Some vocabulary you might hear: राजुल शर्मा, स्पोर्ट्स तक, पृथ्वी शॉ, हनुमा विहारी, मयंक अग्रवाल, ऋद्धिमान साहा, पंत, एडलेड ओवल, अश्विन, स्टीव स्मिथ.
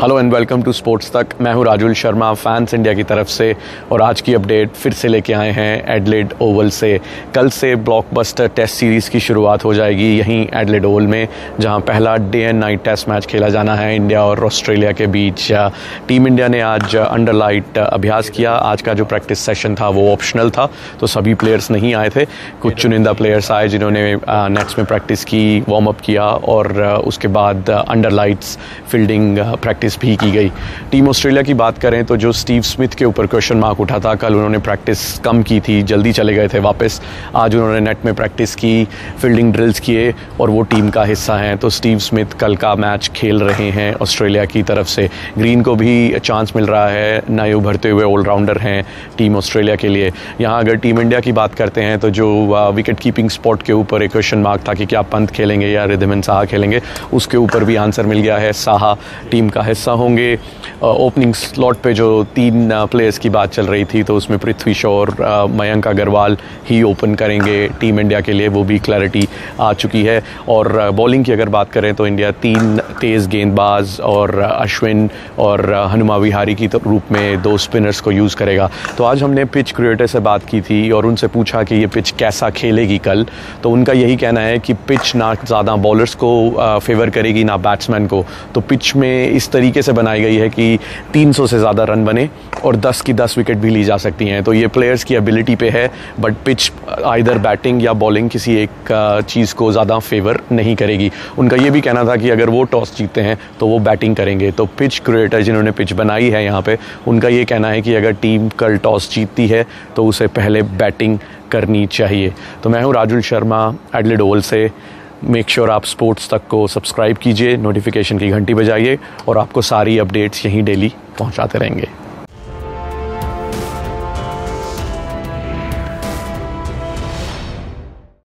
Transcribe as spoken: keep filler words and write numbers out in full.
Hello and welcome to स्पोर्ट्स तक। मैं हूं राजुल शर्मा, fans India की तरफ से, और आज की अपडेट फिर से लेके आए हैं एडलेड ओवल से। कल से ब्लॉकबस्टर टेस्ट सीरीज़ की शुरुआत हो जाएगी यहीं एडलेड ओवल में, जहां पहला day and night test match खेला जाना है इंडिया और ऑस्ट्रेलिया के बीच। टीम इंडिया ने आज अंडर लाइट अभ्यास किया। आज का जो प्रैक्टिस सेशन था वो ऑप्शनल था, तो सभी प्लेयर्स नहीं आए थे। कुछ चुनिंदा प्लेयर्स आए जिन्होंने नेट्स में प्रैक्टिस की, वार्म अप किया और उसके बाद अंडर लाइट्स फील्डिंग प्रैक्टिस भी की गई। टीम ऑस्ट्रेलिया की बात करें तो जो स्टीव स्मिथ के ऊपर क्वेश्चन मार्क उठा था, कल उन्होंने प्रैक्टिस कम की थी, जल्दी चले गए थे वापस। आज उन्होंने नेट में प्रैक्टिस की, फील्डिंग ड्रिल्स किए और वो टीम का हिस्सा हैं। तो स्टीव स्मिथ कल का मैच खेल रहे हैं ऑस्ट्रेलिया की तरफ से। ग्रीन को भी चांस मिल रहा है, नए उभरते हुए ऑलराउंडर हैं टीम ऑस्ट्रेलिया के लिए। यहाँ अगर टीम इंडिया की बात करते हैं तो जो विकेट कीपिंग स्पॉट के ऊपर एक क्वेश्चन मार्क था कि क्या पंत खेलेंगे या ऋद्धिमान साहा खेलेंगे, उसके ऊपर भी आंसर मिल गया है। साहा टीम का हिस्सा होंगे। ओपनिंग स्लॉट पे जो तीन प्लेयर्स की बात चल रही थी तो उसमें पृथ्वी शॉ और मयंक अग्रवाल ही ओपन करेंगे टीम इंडिया के लिए, वो भी क्लैरिटी आ चुकी है। और बॉलिंग की अगर बात करें तो इंडिया तीन तेज़ गेंदबाज और अश्विन और हनुमा विहारी की रूप में दो स्पिनर्स को यूज़ करेगा। तो आज हमने पिच क्रिएटर से बात की थी और उनसे पूछा कि ये पिच कैसा खेलेगी कल, तो उनका यही कहना है कि पिच ना ज़्यादा बॉलर्स को फेवर करेगी ना बैट्समैन को। तो पिच में इस तरीके से बनाई गई है कि तीन सौ से ज़्यादा रन बने और दस की दस विकेट भी ली जा सकती हैं। तो ये प्लेयर्स की एबिलिटी पे है, बट पिच आइदर बैटिंग या बॉलिंग किसी एक चीज़ को ज़्यादा फेवर नहीं करेगी। उनका ये भी कहना था कि अगर वो टॉस जीतते हैं तो वो बैटिंग करेंगे। तो पिच क्रिएटर जिन्होंने पिच बनाई है यहाँ पे, उनका ये कहना है कि अगर टीम कल टॉस जीतती है तो उसे पहले बैटिंग करनी चाहिए। तो मैं हूँ राजुल शर्मा एडलेड ओवल से। मेक श्योर sure आप स्पोर्ट्स तक को सब्सक्राइब कीजिए, नोटिफिकेशन की घंटी बजाइए और आपको सारी अपडेट्स यहीं डेली पहुंचाते रहेंगे।